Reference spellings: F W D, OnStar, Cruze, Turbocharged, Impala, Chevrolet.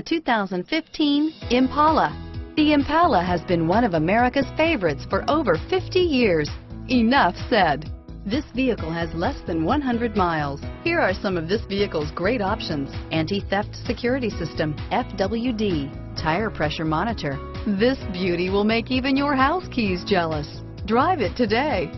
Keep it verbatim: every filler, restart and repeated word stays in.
The two thousand fifteen Impala. The Impala has been one of America's favorites for over fifty years. Enough said. This vehicle has less than one hundred miles. Here are some of this vehicle's great options: anti-theft security system, F W D, tire pressure monitor. This beauty will make even your house keys jealous. Drive it today.